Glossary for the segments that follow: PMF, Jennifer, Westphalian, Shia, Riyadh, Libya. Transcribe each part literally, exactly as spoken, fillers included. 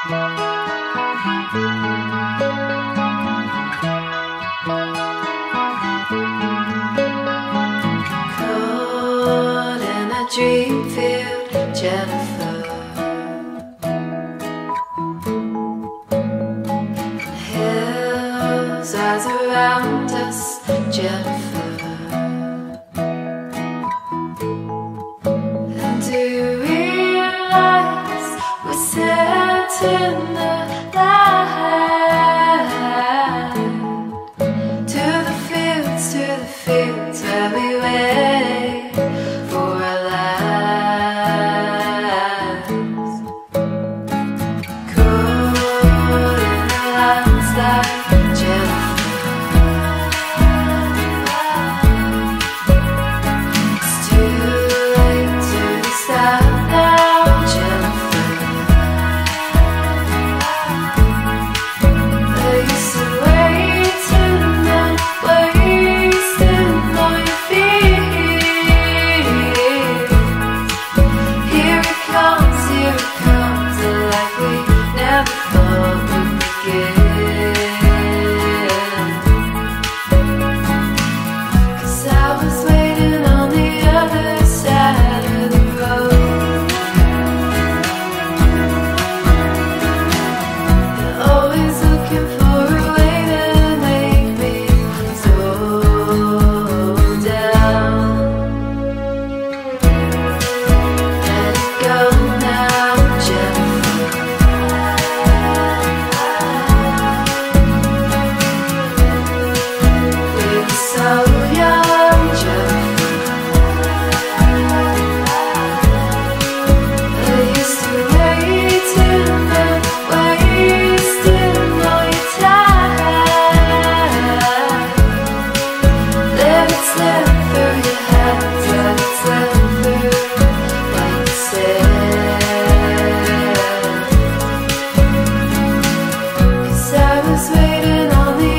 Caught in a dream field, Jennifer. Hills rise around us, Jennifer. And do you realize we're setting the line to the fields, to the fields where we wait for our lives. Caught in the lines like Jennifer. It's too late to stop now, Jennifer.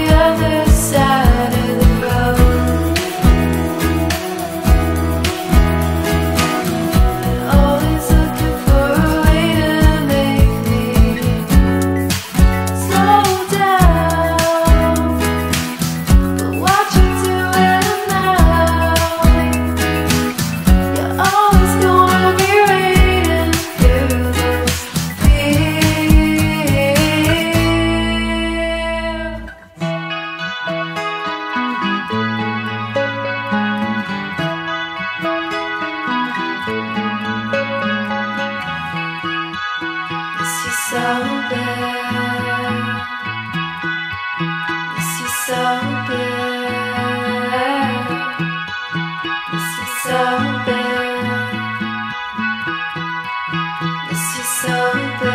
So bad, miss you so bad, miss you so bad, miss you so bad,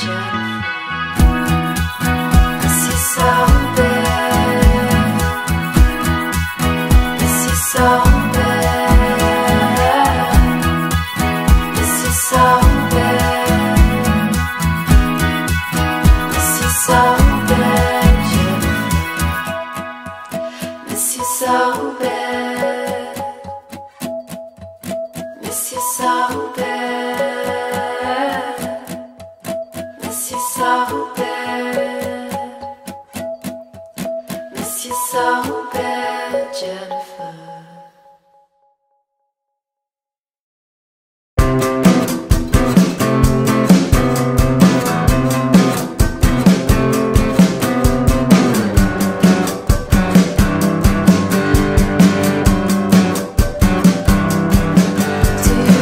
Jennifer, miss you so bad, miss you so bad, miss you so bad. Miss you so bad, miss you so bad, miss you so bad, miss you so bad, Jennifer.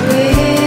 We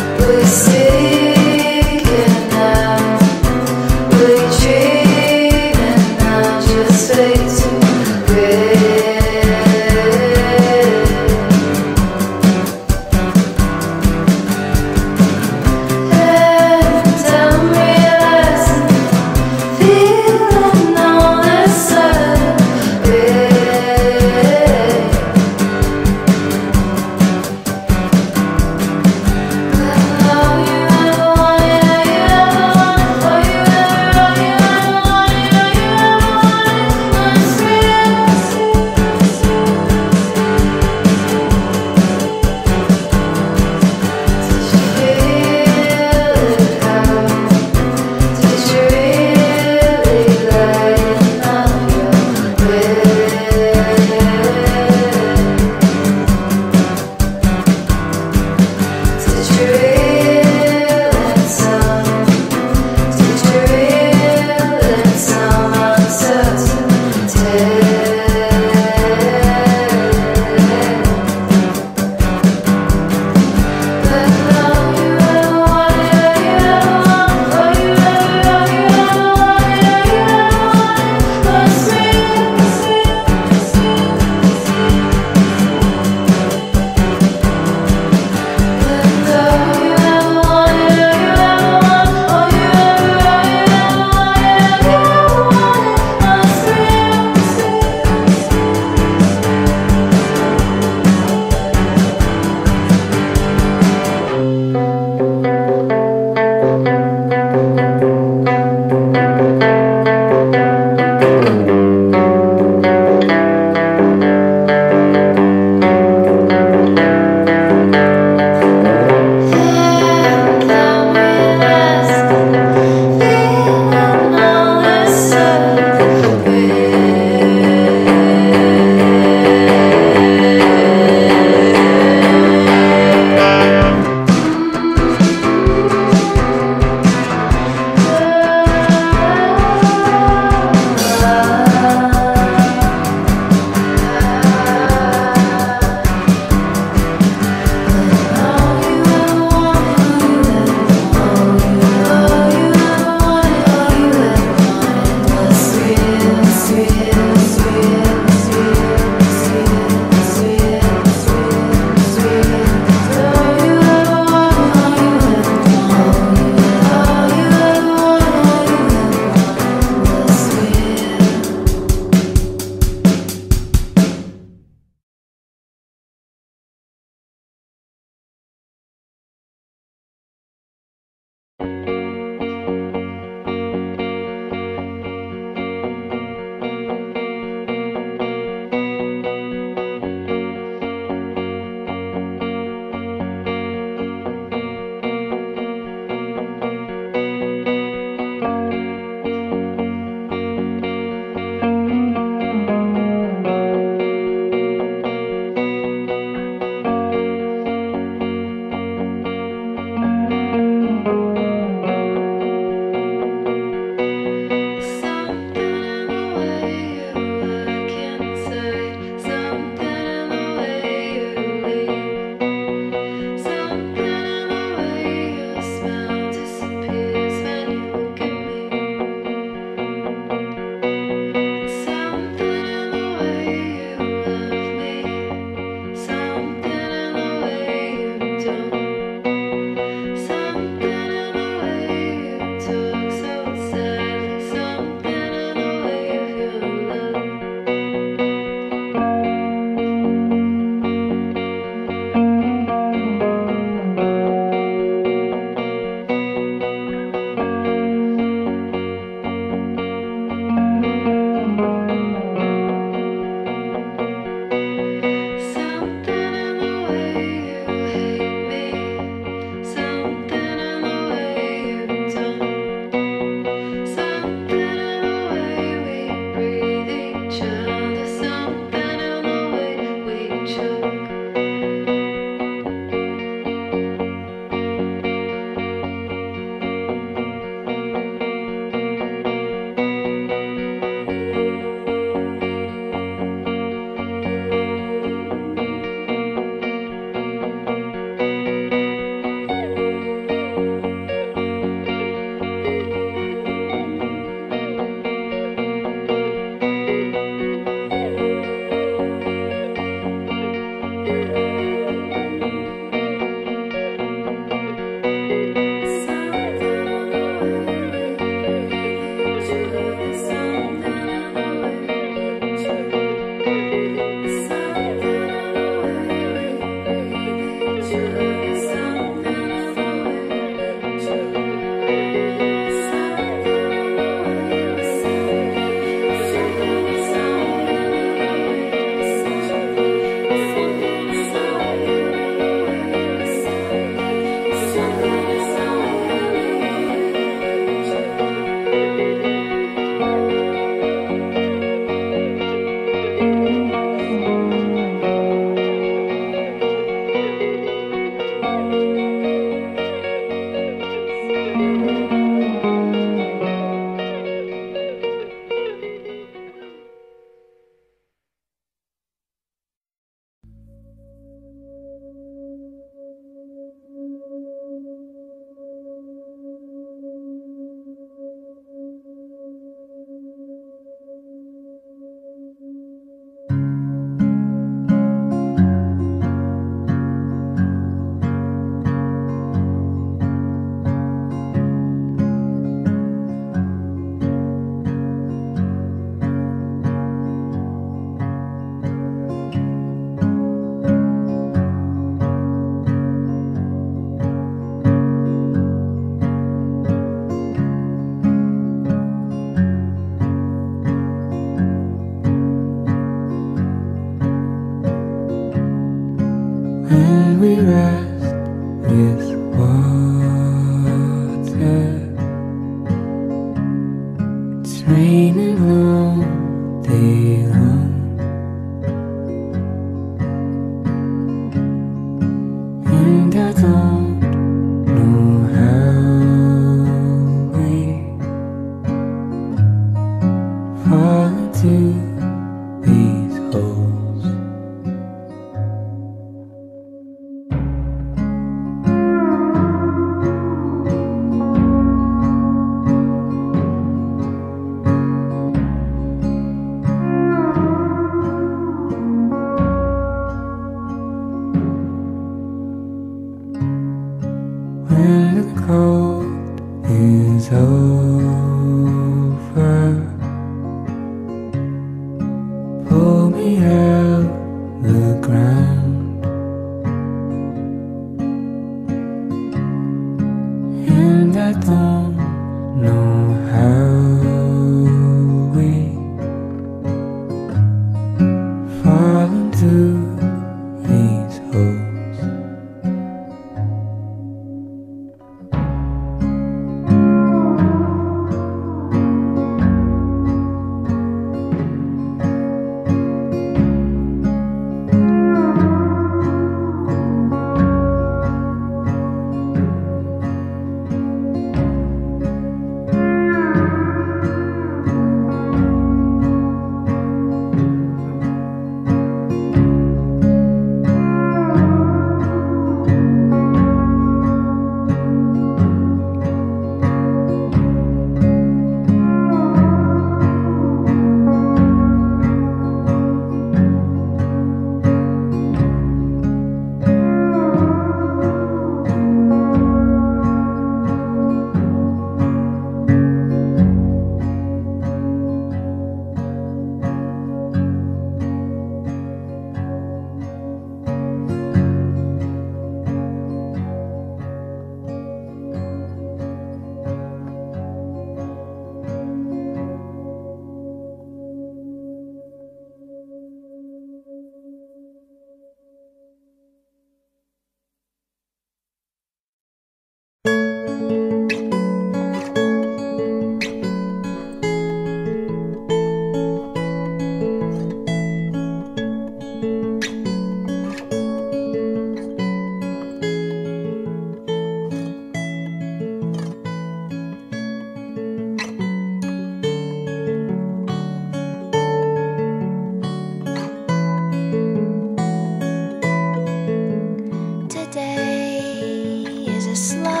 Slow.